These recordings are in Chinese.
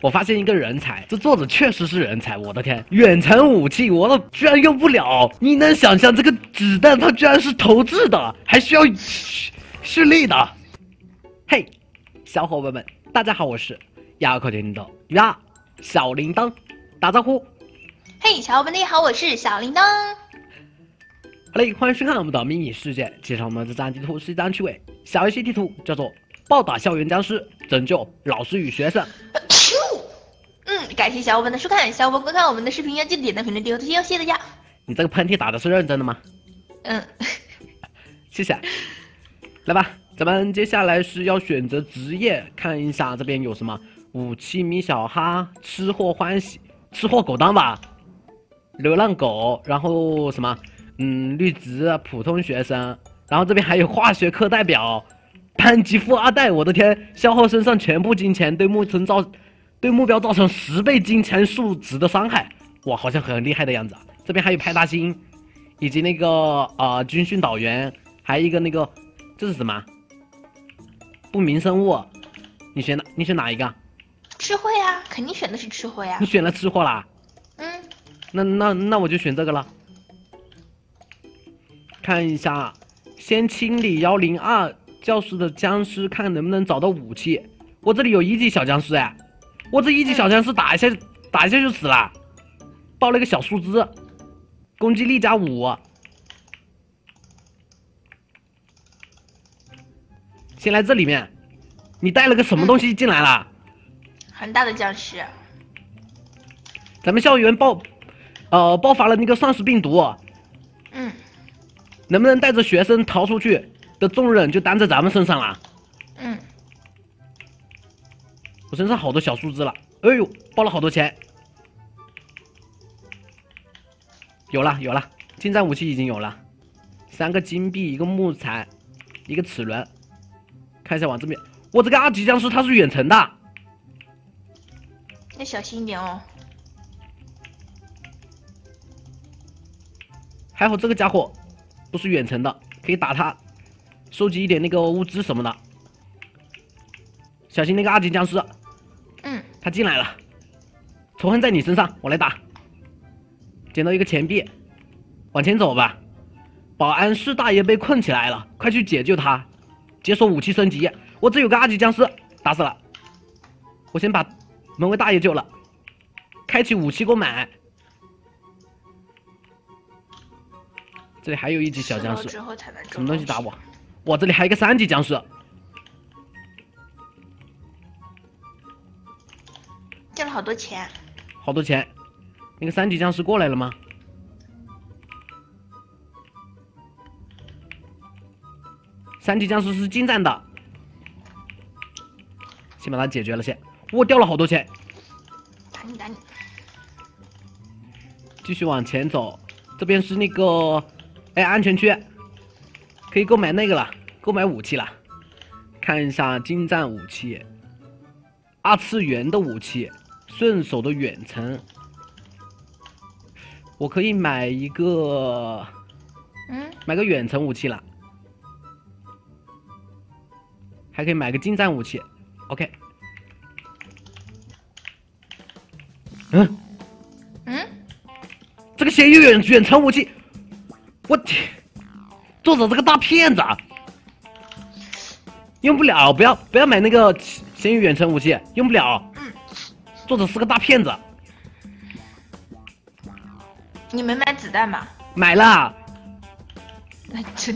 我发现一个人才，这作者确实是人才。我的天，远程武器我都居然用不了！你能想象这个子弹它居然是投掷的，还需要蓄力的？嘿，小伙伴们，大家好，我是亚克群的呀小铃铛，打招呼。嘿，小伙伴们好，我是小铃铛。好嘞，欢迎收看我们的迷你世界。介绍我们这张地图是一张趣味小游戏地图，叫做暴打校园僵尸，拯救老师与学生。感谢小伙伴的收看，小伙伴观看我们的视频要记得点赞、评论、订阅、推荐，谢谢大家。你这个喷嚏打的是认真的吗？嗯，谢谢。来吧，咱们接下来是要选择职业，看一下这边有什么：武器米小哈、吃货欢喜、吃货狗当吧、流浪狗，然后什么，绿植、普通学生，然后这边还有化学课代表、班级富二代。我的天，消耗身上全部金钱，对目标造成10倍金钱数值的伤害，哇，好像很厉害的样子啊！这边还有派大星，以及那个军训导员，还有一个那个这是什么？不明生物，你选哪一个？吃货呀，肯定选的是吃货呀。你选了吃货啦？嗯。那我就选这个了。看一下，先清理102教室的僵尸，看能不能找到武器。我这里有1级小僵尸哎。我这1级小僵尸打一下就死了，爆了一个小树枝，攻击力加5。先来这里面，你带了个什么东西进来了？很大的僵尸。咱们校园爆发了那个丧尸病毒。嗯。能不能带着学生逃出去的重任就担在咱们身上了？嗯。我身上好多小树枝了，哎呦，包了好多钱。有了，近战武器已经有了，3个金币，一个木材，一个齿轮。看一下往这边，我这个2级僵尸它是远程的，要小心一点哦。还好这个家伙不是远程的，可以打他，收集一点那个物资什么的。小心那个2级僵尸，他进来了，仇恨在你身上，我来打。捡到一个钱币，往前走吧。保安室大爷被困起来了，快去解救他，解锁武器升级。我这有个2级僵尸，打死了。我先把门卫大爷救了，开启武器购买。这里还有1级小僵尸，什么东西打我？哇，这里还有一个3级僵尸。借了好多钱，那个3级僵尸过来了吗？3级僵尸是近战的，先把它解决了先。我掉了好多钱，打你！继续往前走，这边是那个安全区，可以购买那个了，购买武器了。看一下近战武器，2次元的武器。顺手的远程，我可以买一个，买个远程武器了，还可以买个近战武器。OK， 这个嫌疑远程武器，我天，作者这个大骗子，用不了，不要买那个嫌疑远程武器，用不了。作者是个大骗子。你没买子弹吧？买了。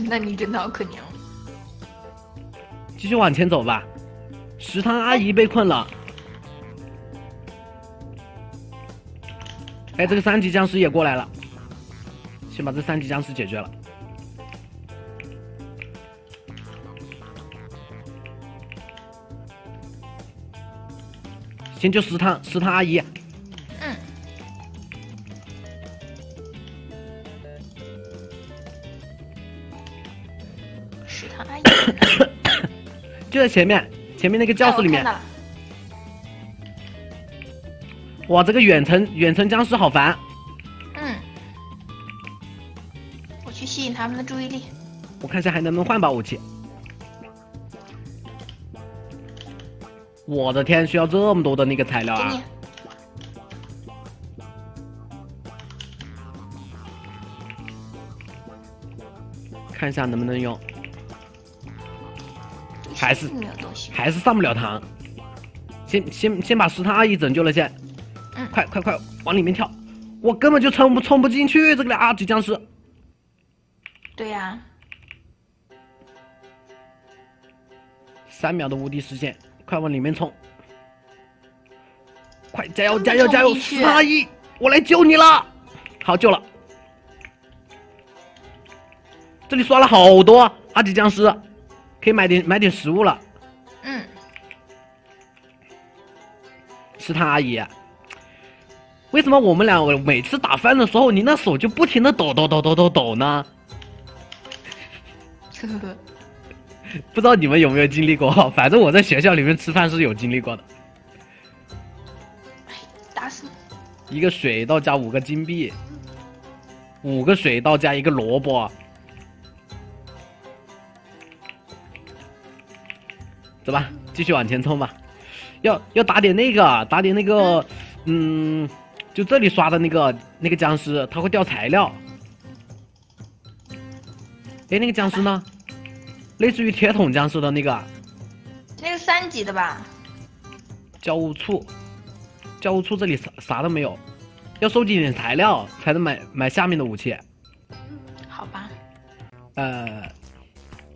那你真的好可怜哦。继续往前走吧。食堂阿姨被困了。哎，这个3级僵尸也过来了。先把这3级僵尸解决了。先救食堂阿姨。食堂阿姨就在前面那个教室里面。哇，这个远程僵尸好烦。我去吸引他们的注意力。我看一下还能不能换把武器。我的天，需要这么多的那个材料啊！看一下能不能用，还是上不了膛。先把石汤阿姨拯救了先，快往里面跳！我根本就冲不进去这个阿级僵尸。对呀、啊，3秒的无敌时间。 快往里面冲！快加油！石汤阿姨，我来救你了！好，救了。这里刷了好多阿级僵尸，可以买点食物了。嗯。石汤阿姨，为什么我们俩每次打翻的时候，你那手就不停的抖呢？呵呵呵。 不知道你们有没有经历过，反正我在学校里面吃饭是有经历过的。打死你！一个水稻加5个金币，5个水稻加1个萝卜，走吧，继续往前冲吧。要打点那个，就这里刷的那个僵尸，他会掉材料。哎，那个僵尸呢？ 类似于铁桶僵尸的那个3级的吧。教务处这里啥都没有，要收集点材料才能买下面的武器。好吧。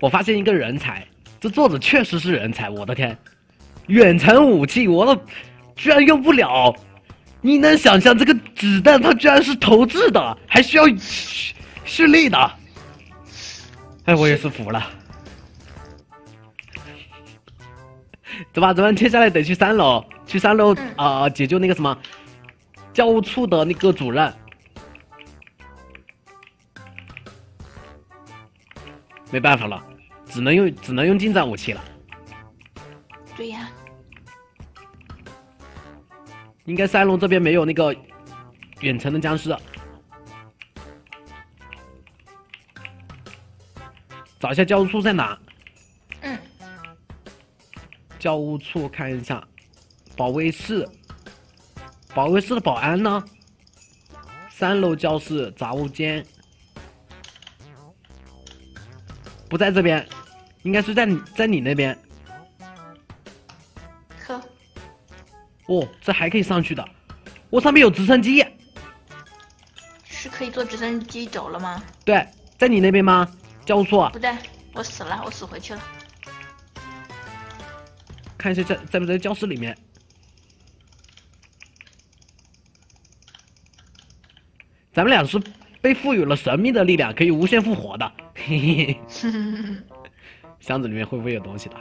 我发现一个人才，这作者确实是人才，我的天！远程武器我都居然用不了，你能想象这个子弹它居然是投掷的，还需要蓄力的？哎，我也是服了。 走吧，咱们接下来得去3楼，去三楼解救那个什么教务处的那个主任。没办法了，只能用近战武器了。对呀、啊，应该3楼这边没有那个远程的僵尸。找一下教务处在哪？ 教务处看一下，保卫室的保安呢？3楼教室杂物间不在这边，应该是在你那边。呵，哦，这还可以上去的，我上面有直升机，是可以坐直升机走了吗？对，在你那边吗？教务处？不对，我死了，我死回去了。 看一下在不在教室里面？咱们俩是被赋予了神秘的力量，可以无限复活的。嘿嘿。箱子里面会不会有东西的？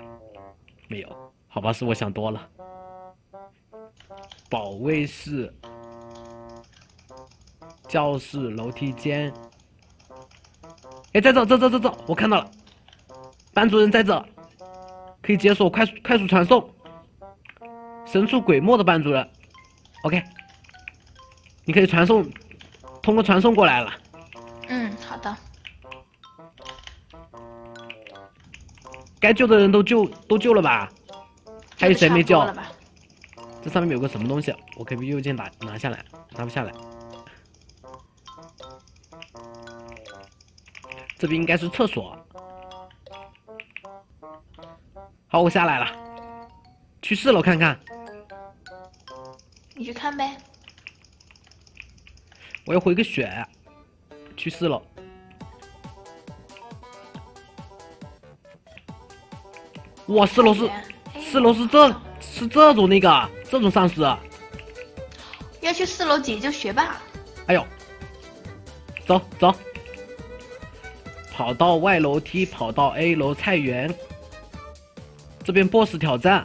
没有，好吧，是我想多了。保卫室、教室、楼梯间。哎，在这，我看到了，班主任在这。 可以解锁快速传送，神出鬼没的班主任 ，OK， 你可以传送，通过传送过来了。嗯，好的。该救的人都救了吧？还有谁没救？这上面有个什么东西，我可以用右键拿下来，拿不下来。这边应该是厕所。 好，我下来了，去4楼看看。你去看呗。我要回个血，去4楼。哇，四楼是这种这种丧尸。要去4楼解救学霸。哎呦，走，跑到外楼梯，跑到 A 楼菜园。 这边 BOSS 挑战，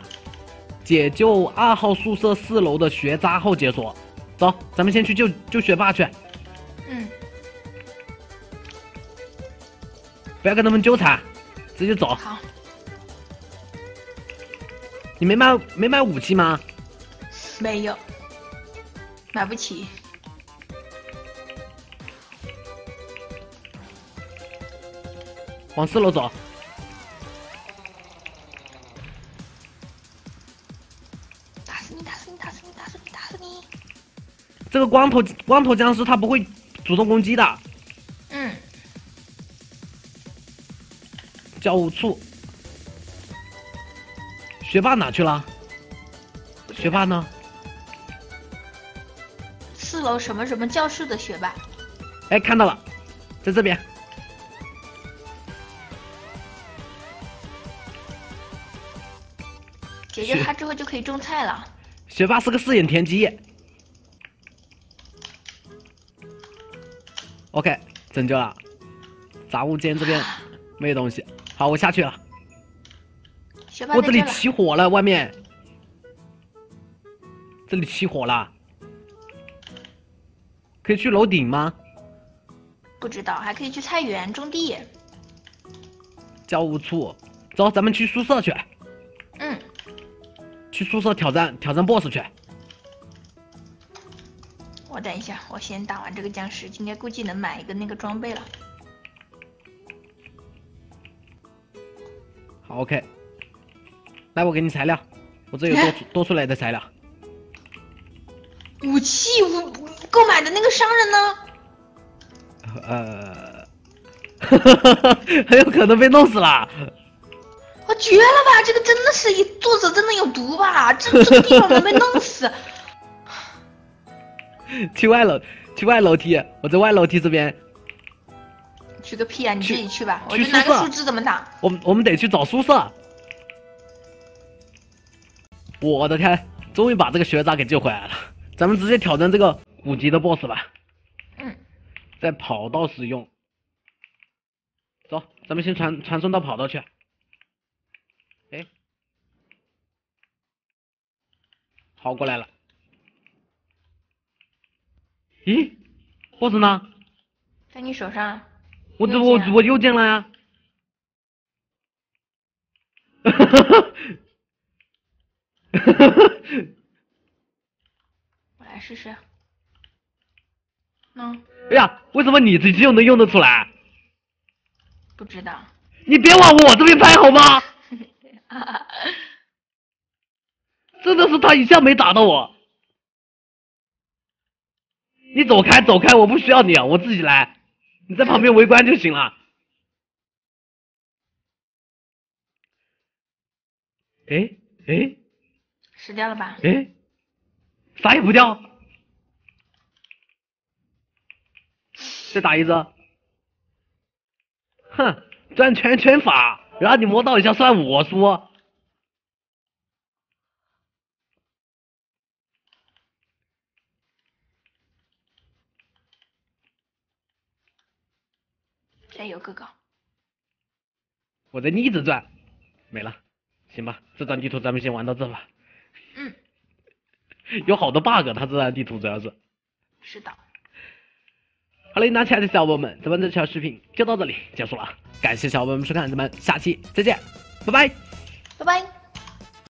解救2号宿舍4楼的学渣后解锁。走，咱们先去救学霸去。嗯。不要跟他们纠缠，直接走。好。你没买武器吗？没有，买不起。往4楼走。诉你，这个光头僵尸他不会主动攻击的。嗯。教务处。学霸哪去了？学霸呢？4楼什么什么教室的学霸。哎，看到了，在这边。 解决他之后就可以种菜了。学霸是个四眼田鸡。OK， 拯救了。杂物间这边没东西。好，我下去了。学霸，我这里起火了，外面。这里起火了。可以去楼顶吗？不知道，还可以去菜园种地。教务处，走，咱们去宿舍去。 去宿舍挑战 BOSS 去。我等一下，我先打完这个僵尸，今天估计能买一个那个装备了。好 ，OK。来，我给你材料，我这有多出来的材料。武器购买的那个商人呢？很有可能被弄死了。 我绝了吧！这个真的是作者真的有毒吧？这个地方能被弄死。去外楼梯，我在外楼梯这边。去个屁啊！你自己去吧，我就拿个树枝怎么打？我们得去找宿舍。我的天！终于把这个学渣给救回来了。咱们直接挑战这个五级的 BOSS 吧。嗯。在跑道使用。走，咱们先传送到跑道去。 哎，好过来了。咦 ，boss 呢？在你手上。我又见了呀。我来试试。嗯。哎呀，为什么你这就能用得出来？不知道。你别往我这边拍好吗？ 真的是他一下没打到我，你走开走开，我不需要你，我自己来，你在旁边围观就行了。哎，死掉了吧？哎，啥也不掉，再打一只，哼，转圈法。 然后你摸到一下算我输，加油哥哥！我在逆着转，没了，行吧，这张地图咱们先玩到这吧。嗯。有好多 bug， 它这张地图主要是。是的。 好了，拿起来的小伙伴们，咱们这条视频就到这里结束了，感谢小伙伴们收看，咱们下期再见，拜拜，拜拜。